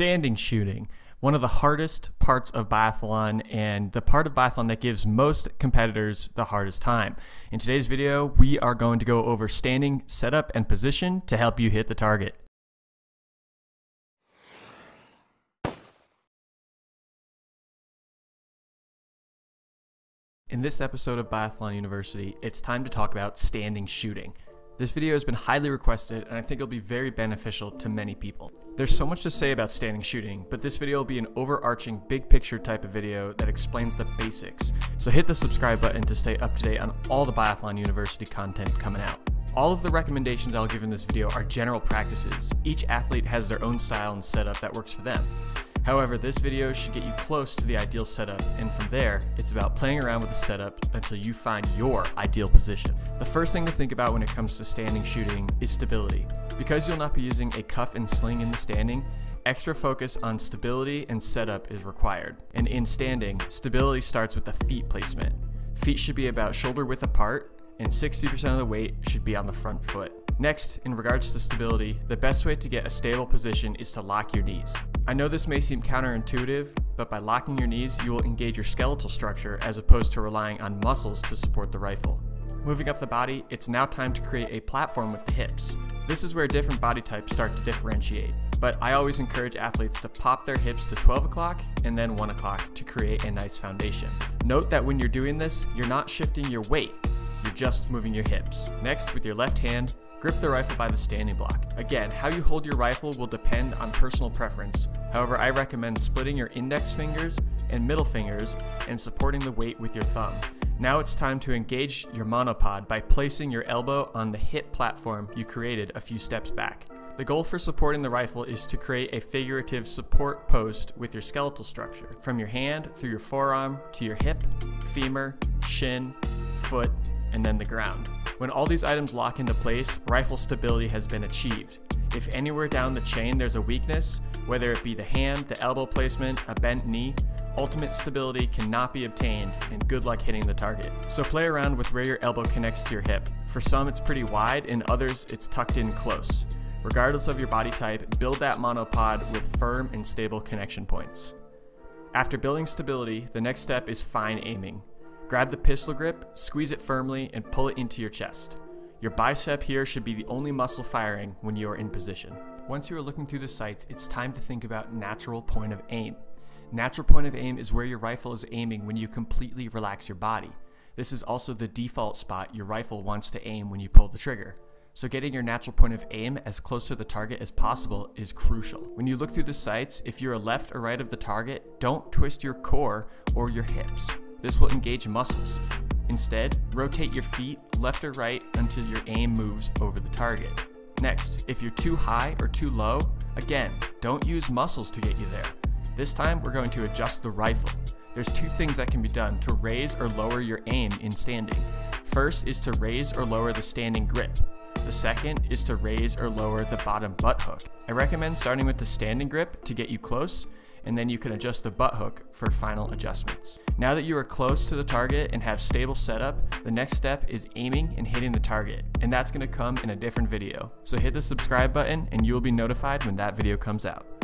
standing shooting, one of the hardest parts of biathlon and the part of biathlon that gives most competitors the hardest time. In today's video, we are going to go over standing, setup, and position to help you hit the target. In this episode of Biathlon University, it's time to talk about standing shooting. This video has been highly requested, and I think it'll be very beneficial to many people. There's so much to say about standing shooting, but this video will be an overarching big picture type of video that explains the basics. So hit the subscribe button to stay up to date on all the Biathlon University content coming out. All of the recommendations I'll give in this video are general practices. Each athlete has their own style and setup that works for them. However, this video should get you close to the ideal setup, and from there, it's about playing around with the setup until you find your ideal position. The first thing to think about when it comes to standing shooting is stability. Because you'll not be using a cuff and sling in the standing, extra focus on stability and setup is required. And in standing, stability starts with the feet placement. Feet should be about shoulder width apart, and 60% of the weight should be on the front foot. Next, in regards to stability, the best way to get a stable position is to lock your knees. I know this may seem counterintuitive, but by locking your knees, you will engage your skeletal structure as opposed to relying on muscles to support the rifle. Moving up the body, it's now time to create a platform with the hips. This is where different body types start to differentiate, but I always encourage athletes to pop their hips to 12 o'clock and then 1 o'clock to create a nice foundation. Note that when you're doing this, you're not shifting your weight, you're just moving your hips. Next, with your left hand, grip the rifle by the standing block. Again, how you hold your rifle will depend on personal preference. However, I recommend splitting your index fingers and middle fingers and supporting the weight with your thumb. Now it's time to engage your monopod by placing your elbow on the hip platform you created a few steps back. The goal for supporting the rifle is to create a figurative support post with your skeletal structure, from your hand through your forearm to your hip, femur, shin, foot, and then the ground. When all these items lock into place, rifle stability has been achieved. If anywhere down the chain there's a weakness, whether it be the hand, the elbow placement, a bent knee, ultimate stability cannot be obtained, and good luck hitting the target. So play around with where your elbow connects to your hip. For some it's pretty wide, in others it's tucked in close. Regardless of your body type, build that monopod with firm and stable connection points. After building stability, the next step is fine aiming. Grab the pistol grip, squeeze it firmly, and pull it into your chest. Your bicep here should be the only muscle firing when you are in position. Once you are looking through the sights, it's time to think about natural point of aim. Natural point of aim is where your rifle is aiming when you completely relax your body. This is also the default spot your rifle wants to aim when you pull the trigger. So getting your natural point of aim as close to the target as possible is crucial. When you look through the sights, if you are left or right of the target, don't twist your core or your hips. This will engage muscles. Instead, rotate your feet left or right until your aim moves over the target. Next, if you're too high or too low, again, don't use muscles to get you there. This time, we're going to adjust the rifle. There's two things that can be done to raise or lower your aim in standing. First is to raise or lower the standing grip. The second is to raise or lower the bottom butt hook. I recommend starting with the standing grip to get you close, and then you can adjust the butt hook for final adjustments. Now that you are close to the target and have stable setup, the next step is aiming and hitting the target, and that's gonna come in a different video. So hit the subscribe button and you will be notified when that video comes out.